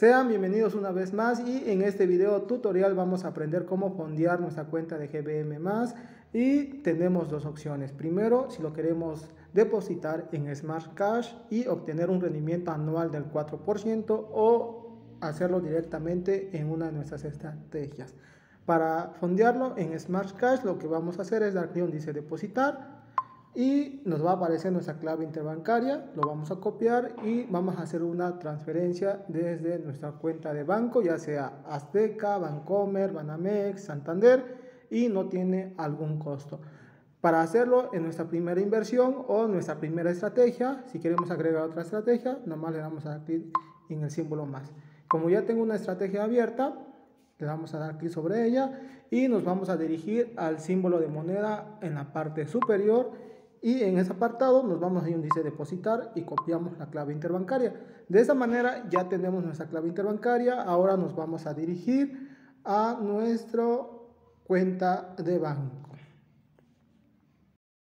Sean bienvenidos una vez más y en este video tutorial vamos a aprender cómo fondear nuestra cuenta de GBM+, y tenemos dos opciones. Primero, si lo queremos depositar en Smart Cash y obtener un rendimiento anual del 4% o hacerlo directamente en una de nuestras estrategias. Para fondearlo en Smart Cash lo que vamos a hacer es dar clic donde dice depositar. Y nos va a aparecer nuestra clave interbancaria, lo vamos a copiar y vamos a hacer una transferencia desde nuestra cuenta de banco, ya sea Azteca, Bancomer, Banamex, Santander, y no tiene algún costo. Para hacerlo en nuestra primera inversión o nuestra primera estrategia, si queremos agregar otra estrategia, nomás le damos a dar clic en el símbolo más. Como ya tengo una estrategia abierta, le vamos a dar clic sobre ella y nos vamos a dirigir al símbolo de moneda en la parte superior. Y en ese apartado nos vamos a ir donde dice depositar y copiamos la clave interbancaria. De esta manera ya tenemos nuestra clave interbancaria. Ahora nos vamos a dirigir a nuestra cuenta de banco.